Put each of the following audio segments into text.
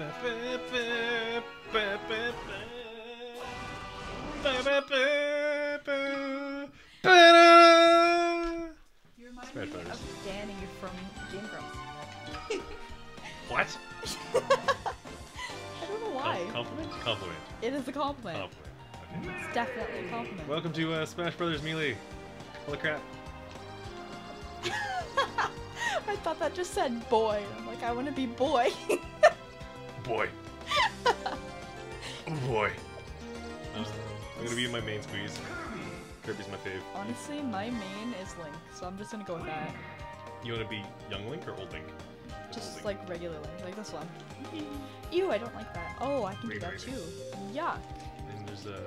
You remind me of Dan and you're from Game Grumps. What? I don't know why. Compliment? Compliment. It is a compliment. Compliment. Okay. It's definitely a compliment. Welcome to Smash Bros Melee. Holy crap. I thought that just said boy. I'm like, I want to be boy. Boy. Oh boy. I'm gonna be in my main squeeze. Kirby's my fave. Honestly, my main is Link, so I'm just gonna go with that. You wanna be young Link or old Link? Just like regular Link, like this one. Ew, I don't like that. Oh, I can do that too. Yuck. And there's a...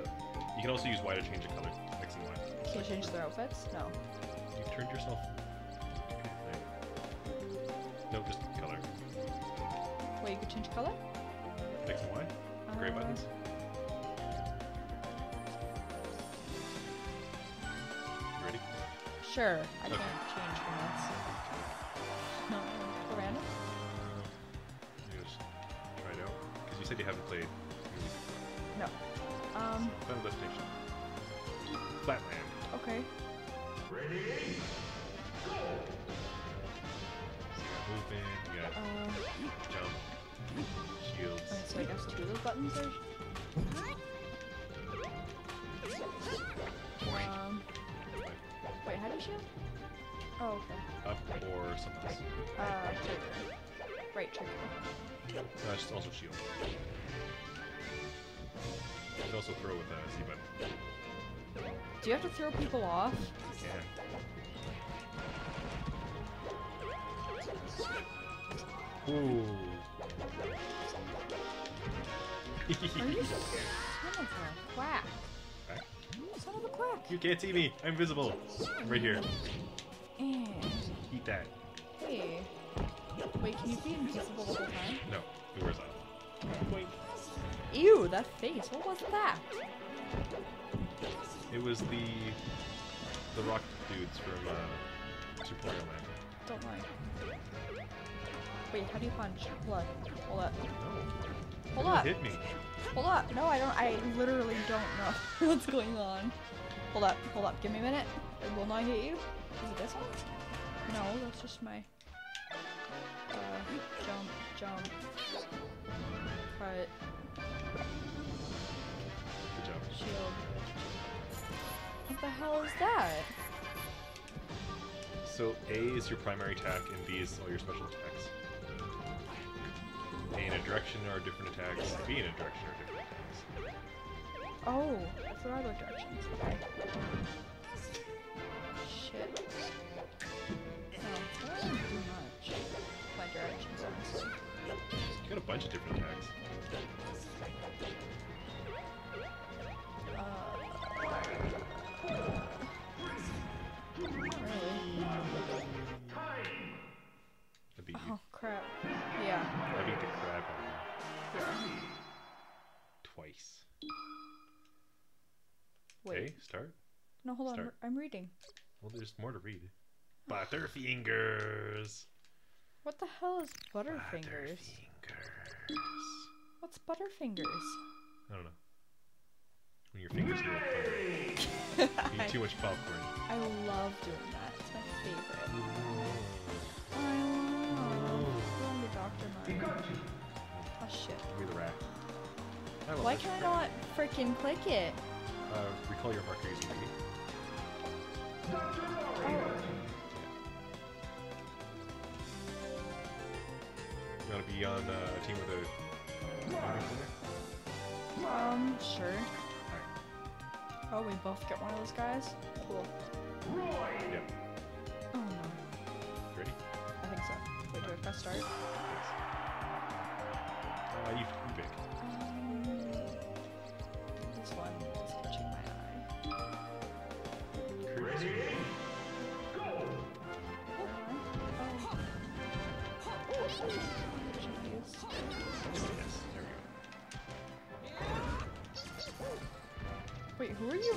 You can also use Y to change the color. X and Y. Can you change their outfits? No. You turned yourself... No, just color. Wait, you could change color? X and Y? Gray buttons? You ready? Sure. I can't change buttons. No, for random? You just try it out. Because you said you haven't played music before. No. So, final destination. Flatland. Okay. Ready? Go! Movement, you got jump, shields. Wait, so I guess two of those buttons are... Wait, how do you shield? Oh, okay. Up or something else. Trigger. Right trigger. No, it's also shield. You can also throw with a C button. Do you have to throw people off? You can. Ooh. Are you son of a quack? Quack? Son of a quack! You can't see me! I'm invisible! I'm right here. And... Eat that. Hey. Wait, can you be invisible the whole time? No. Who wears that? Wait. Ew, that face. What was that? It was the rock dudes from Super Mario Land. Don't mind. Wait, how do you punch? Hold up. Hold up. Hold up. Hit me. Hold up. No, I don't. I literally don't know what's going on. Hold up. Hold up. Give me a minute. It will not hit you. Is it this one? No, that's just my... jump. Jump. Cut. Good job. Shield. What the hell is that? So A is your primary attack and B is all your special attacks. A in a direction are different attacks, B in a direction are different attacks. Oh, that's what are those directions? Okay. Shit. No, that doesn't do much. My directions are. You got a bunch of different attacks. Oh crap. Yeah. I beat the crap out of you. Twice. Wait. Okay, start. No, hold on. I'm reading. Well, there's more to read. Butterfingers! What the hell is Butterfingers? Butterfingers. What's Butterfingers? I don't know. When your fingers do it. You eat too much popcorn. I love doing that. It's my favorite. Pikachu. Oh shit. Give me the rat. Why can I not freaking click it? Recall your marker using me. You wanna be on a team with a... Sure. Alright. Oh, we both get one of those guys? Cool. Yeah. Oh no. Ready? I think so. Wait, do I press start? You pick. This one is catching my eye. Crazy. Go! Oh. Yes, there we go. Wait, who are you?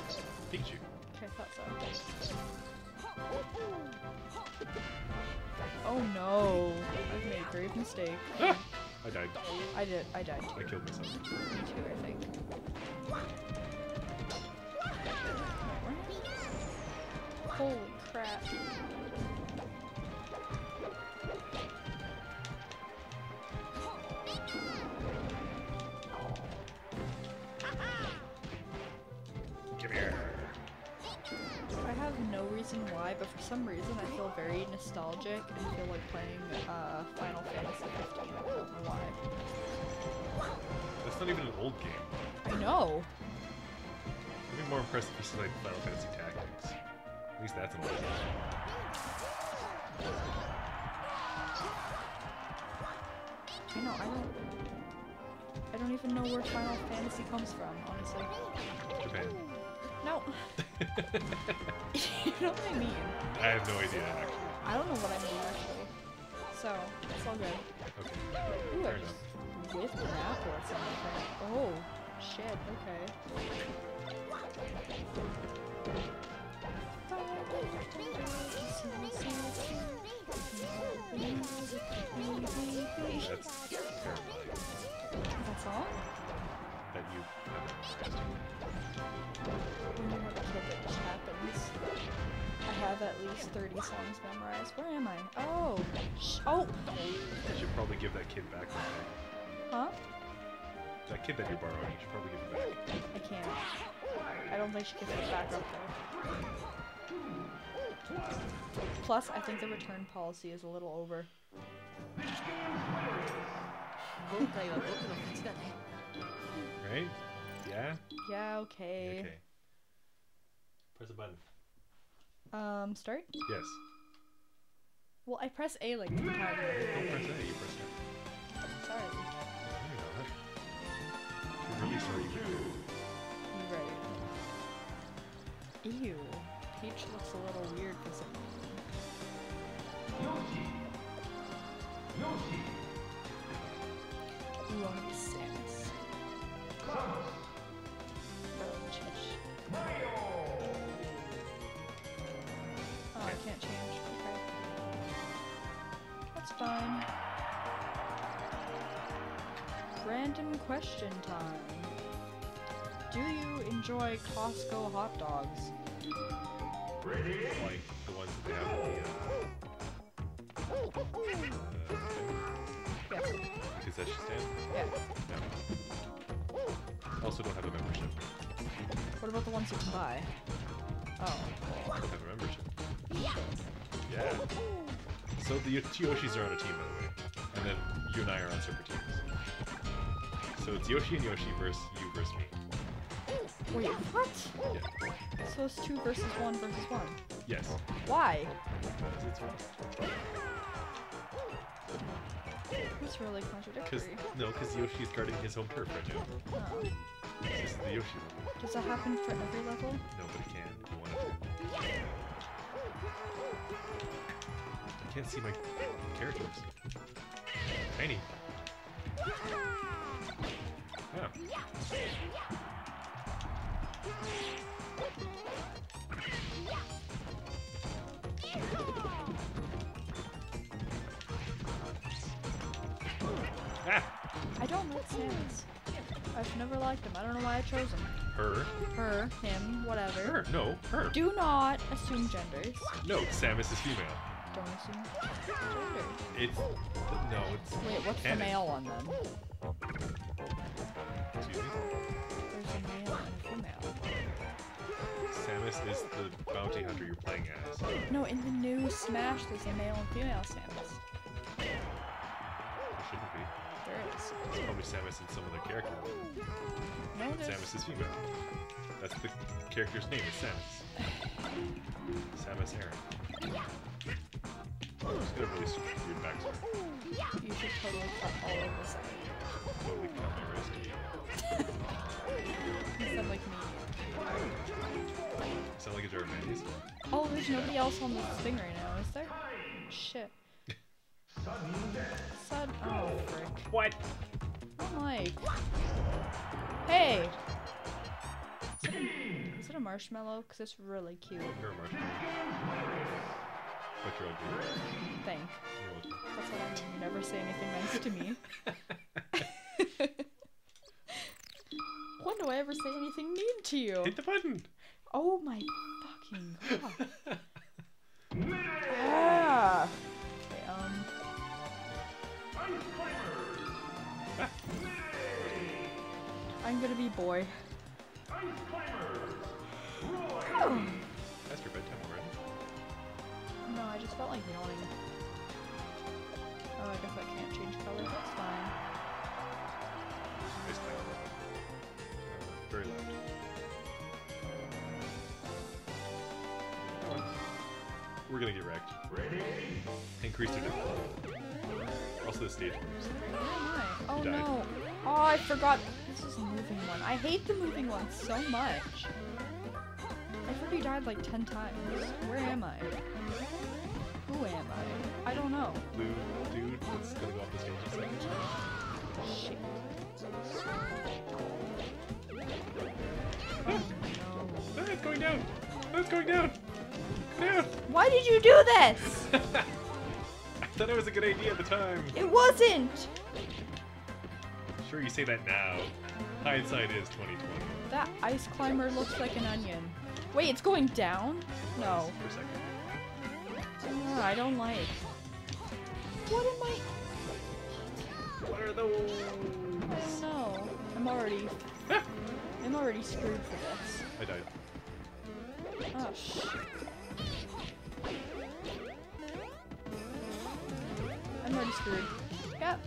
Pikachu. Okay, I thought so. Oh no! I've made a grave mistake. I died. I died. I killed myself. Me too, I think. Holy crap. Come here. I have no reason why, but for some reason I feel very nostalgic and feel like playing Final Fantasy XV. I don't know why. That's not even an old game. I know. I'd be more impressed if you played Final Fantasy Tactics. At least that's an old game. I know. I don't even know where Final Fantasy comes from, honestly. Japan. No. You know what I mean. I have no idea, actually. I don't know what I mean, actually. So, it's all good. Okay. Ooh, fair enough. I just whiffed an apple or something. Oh, shit, okay. That's terrifying. That's all? That you have it happens. I have at least 30 songs memorized. Where am I? Oh! Oh! You should probably give that kid back. Huh? That kid that you borrowed, you should probably give it back. I can't. I don't think she can give it back up there. Plus, I think the return policy is a little over. Right? Yeah? Yeah, okay. Yeah, okay. Press a button. Start? Yes. Well, I press A like the time. Don't press A, you press A. I'm sorry. No, you're not. I'm really sorry you could do. Right. Ew. Peach looks a little weird for some reason. Yoshi! Yoshi! You want to be Samus. Mario! Oh, I can't change. Okay. That's fine. Random question time. Do you enjoy Costco hot dogs? Ready? Like the ones that they have in the yes. Because that's just stand? Yeah. No. Also don't have a membership. What about the ones you can buy? Oh. I don't have a membership. Yeah. So the Yoshis are on a team, by the way. And then you and I are on separate teams. So it's Yoshi and Yoshi versus you versus me. Wait, what? Yeah. So it's 2 versus 1 versus 1? Yes. Why? Because it's fun. That's really contradictory. No, because Yoshi's guarding his home turf right now. Oh. This is the Yoshi level. Does that happen for every level? No, but it can if you want it to. I can't see my characters. Tiny. Oh. I don't like Samus. I've never liked him. I don't know why I chose him. Her. Her. Him. Whatever. Her. No. Her. Do not assume genders. No. Samus is female. Don't assume gender. It's... No, it's... Wait, what's the male one, then? Excuse me? There's a male and a female. Samus is the bounty hunter you're playing as. No, in the new Smash, there's a male and female Samus. Shouldn't be. There is. It's probably Samus and some other character. No, Samus is female. That's the character's name, is Samus. Samus Aran. Oh, she's got a really weird backstory. You should totally cut all of this out. Totally cut my wrist. You sound like me. You sound like a German. Oh, there's nobody else on this thing right now, is there? Shit. Sud. Oh, frick. What? I'm like. Hey! Is it a marshmallow? Because it's really cute. You're a marshmallow. But you're ugly. Thanks. That's why you never say anything nice to me. I ever say anything mean to you? Hit the button. Oh my fucking god. Yeah. Okay, I'm gonna be boy. Oh. That's your bedtime already. No, I just felt like yawning. Oh, I guess I can't change color. That's fine. It's loud. Very loud. We're gonna get wrecked. Ready? Increase their difficulty. Also the stage moves. Oh no! Oh, I forgot. This is a moving one. I hate the moving one so much. I've already died like 10 times. Where am I? Who am I? I don't know. Blue dude that's gonna go off the stage in a second. Shit. Oh, no. It's going down! It's going down! Down! Why did you do this? I thought it was a good idea at the time. It wasn't! Sure you say that now. Hindsight is 20/20. That ice climber looks like an onion. Wait, it's going down? No. For a second. Oh, I don't like. What am I? What are those? I don't know. I'm already screwed for this. I died. Oh shit. I'm already screwed. Yep.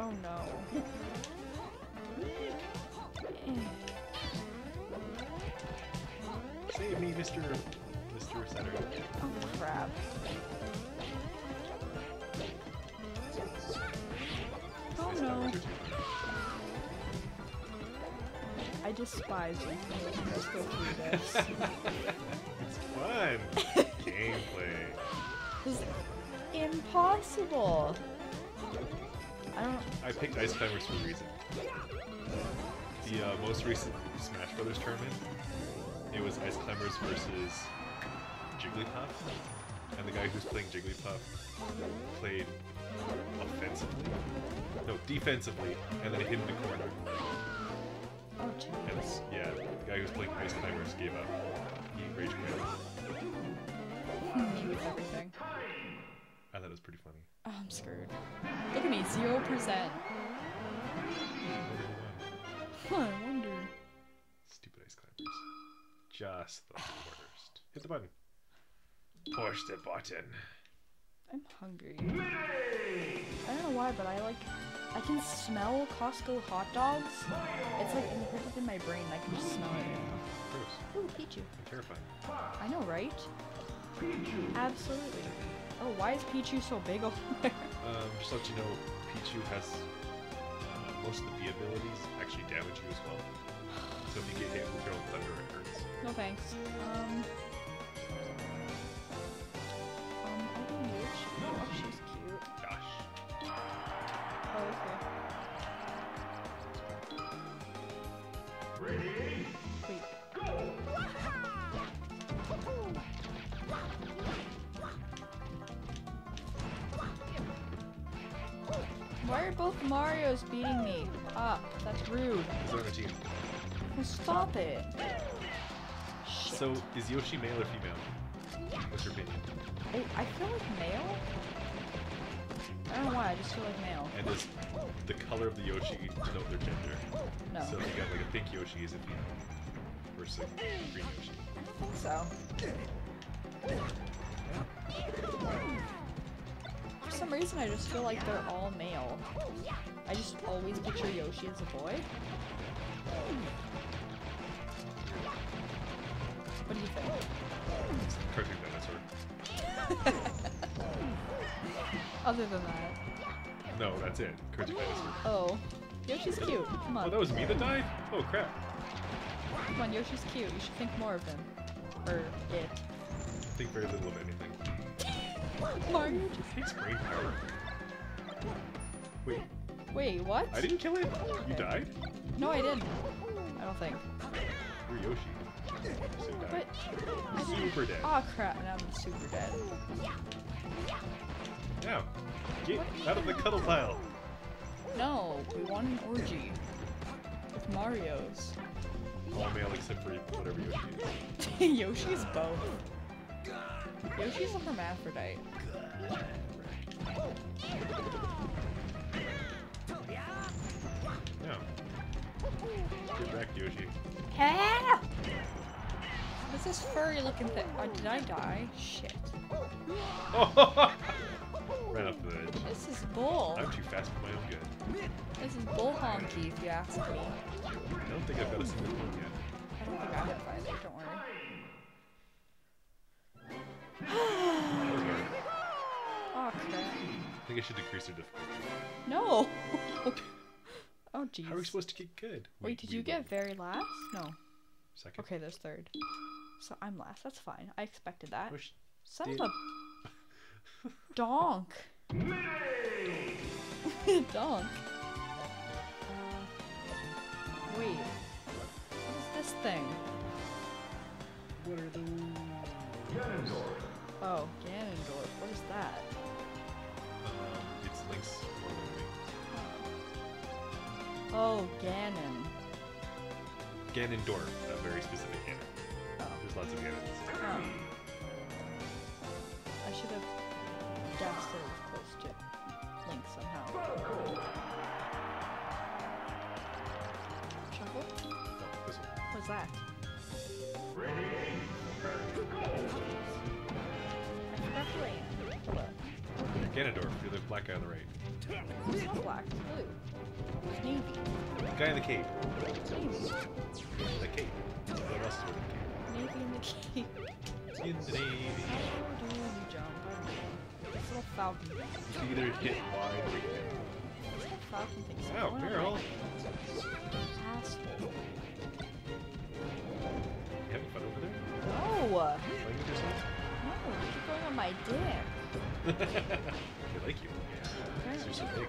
Oh no. Save me, Mr. Center. Oh crap. Oh no. I despise you. Let's go through this. It's fun. Gameplay. This is impossible. I picked ice climbers for a reason. The most recent Smash Bros tournament, it was ice climbers versus Jigglypuff, and the guy who's playing Jigglypuff played offensively, no, defensively, and then hid in the corner. Oh, jeez. Yeah, the guy who's playing ice climbers gave up. He rage quit. Everything. I thought it was pretty funny. Oh, I'm screwed. Look at me, 0%. Huh, I wonder. Stupid ice climbers. Just the worst. Hit the button. Push the button. I'm hungry. I don't know why, but I can smell Costco hot dogs. It's like imprinted in my brain. I can just smell it. Ooh, Pikachu. I'm terrified. I know, right? Pikachu. Absolutely. Oh, why is Pichu so big over there? Just to let you know, Pichu has most of the V abilities actually damage you as well. So if you get hit with your own thunder, it hurts. No thanks. I don't know if she... Oh, she's cute. Gosh. Oh, okay. Ready? Wait. Why are both Marios beating me up? That's rude. Well, stop it. Shit. So, is Yoshi male or female? What's your opinion? I feel like male? I don't know why, I just feel like male. And does the color of the Yoshi denote their gender? No. So if you got like a pink Yoshi, is it female? Versus like a green Yoshi? I think so. Yeah. For some reason, I just feel like they're all male. I just always picture Yoshi as a boy. What do you think? It's the cartoon dinosaur. Other than that. No, that's it. Cartoon dinosaur. Oh. Yoshi's cute. Come on. Oh, that was me that died? Oh, crap. Come on, Yoshi's cute. You should think more of him. Or it. Think very little of anything. Mario just takes great power. Wait. Wait, what? I didn't kill it. Okay. You died? No, I didn't. I don't think. You're Yoshi. So but I super dead. Aw, oh, crap! Now I'm super dead. Now, get out of the cuddle pile. No, we want an orgy. With Mario's. All male except for whatever Yoshi is. Yoshi's both. Yoshi's a hermaphrodite. Yeah. Get back, Yoshi. Ah! What's this furry looking thing? Oh, did I die? Shit. Right off the edge. This is bull. I'm too fast for my own good. This is bull honky, if you ask me. I don't think I've got a single one yet. I don't think I have either, don't worry. Oh, crap. I think I should decrease the difficulty. No! Oh, jeez. How are we supposed to get good? Wait, did you get very last? No. Second. Okay, there's third. So I'm last. That's fine. I expected that. Which son of a... Donk. Donk. Wait. What is this thing? What are those? Ganondorf. Oh, Ganondorf. What is that? It's Link's. Oh, Ganon. Ganondorf, a very specific Ganon. Oh. There's lots of Ganons. Oh. I should have guessed it was close to Link somehow. Shuffle? What's that? Ready? I forgot to land. Ganondorf, you're the black guy on the right. It's not black, it's blue. Navy. Guy in the cape. Navy. The cape. What else is with the cape? Navy in the cape. In the Navy. How do you jump? It's a little falcon. You either hit wide or you hit. It's a little falcon thing. So oh, barrel. Asshole. You having fun over there? No. Playing with yourself? No, I keep going on my dick. They like you. Yeah. Because you're so big.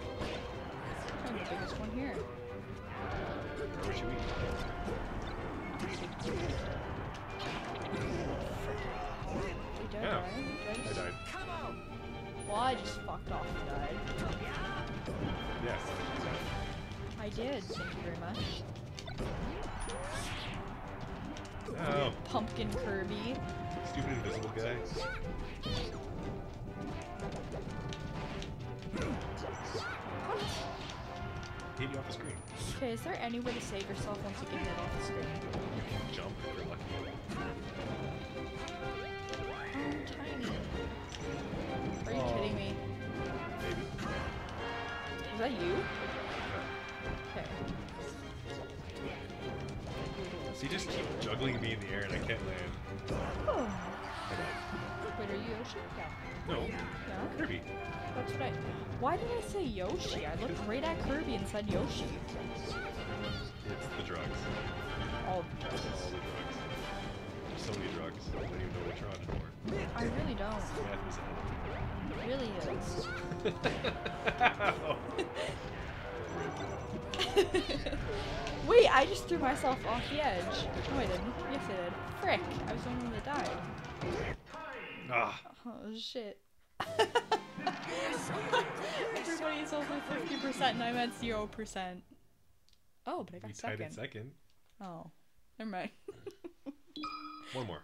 I'm the biggest one here. Where should we go? Yeah. I died. Well, I just fucked off and died. Yes. I did, thank you very much. Oh. Pumpkin Kirby. Stupid invisible guy. Hit you off the screen. Okay, is there any way to save yourself once you get hit off the screen? You can jump if you're lucky. I'm tiny. Are you kidding me? Maybe. Is that you? Yeah. Okay. So you just keep juggling me in the air and I can't land. Oh. Wait, are you Yoshi? No. No. Yeah. Kirby. That's right. Why did I say Yoshi? I looked right at Kirby and said Yoshi. It's the drugs. All the drugs. All the drugs. There's so many drugs. I don't even know which one anymore. I really don't. It really is. Wait, I just threw myself off the edge. No, I didn't. Yes, I did. Frick. I was the only one that died. Ah. Oh, shit. Everybody's over 50% and I'm at 0%. Oh, but I got you second. You tied at second. Oh, never mind. One more.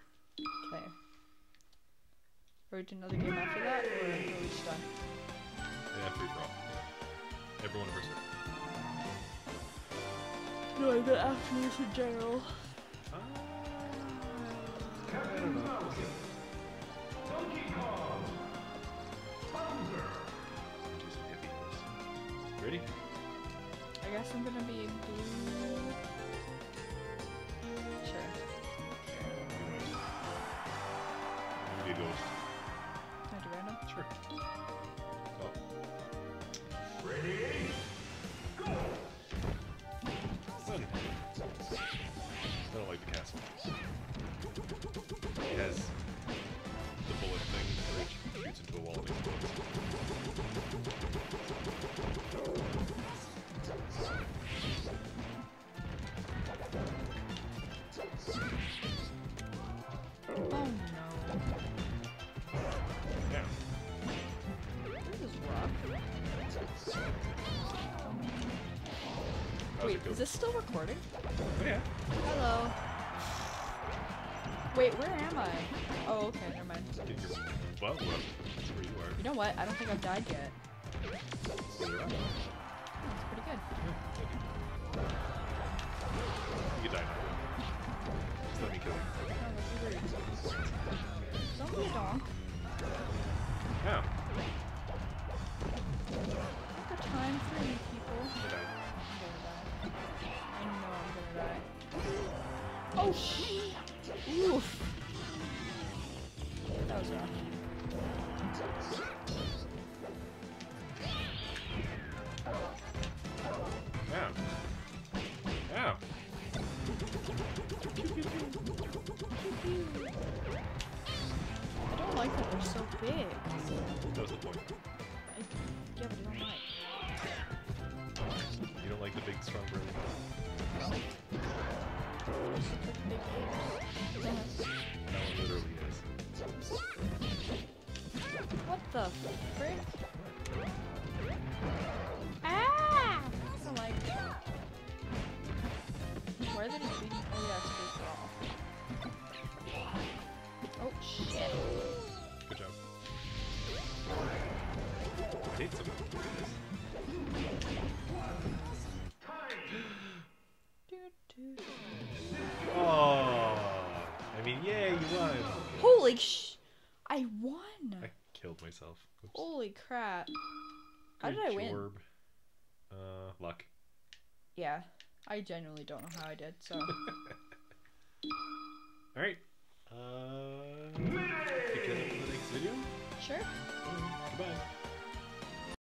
Okay. Are we doing another game after that, or are we just done? Yeah, free for all. Everyone of us. No, I got afternoons in general. I don't know. Okay. Donkey Kong! Thunder! Ready? I guess I'm gonna be blue. Sure. I'm gonna be a ghost. Can I do random? Sure. Oh. Ready? Go! Sun. I don't like the castle. It has the bullet thing that shoots into a wall and explodes. Oh no. Wait, is this still recording? Oh, yeah. Hello. Wait, where am I? Oh, okay, never mind. Dude, you're well, that's where you are. You know what? I don't think I've died yet. Oh, that's pretty good. Yeah, you can die now. Just let me kill you. Oh, that's weird. Don't be a donk. Oh. Another time for you people. I'm gonna die. I know I'm gonna die. Oh, shit! Oof. That was rough. Ow. Ow. I don't like that they're so big. That was the point. Yeah, but I don't like it. You don't like the big, strong bird? That one literally is. What the frick? Ah! I don't like it. Where did it be? Oh yeah, it's baseball. Oh shit. Good job. I hate someone who did this. Yay, you won! Holy I won! I killed myself. Oops. Holy crap. How did I win? Luck. Yeah, I genuinely don't know how I did, so. Alright. Pick it up for the next video? Sure. Goodbye.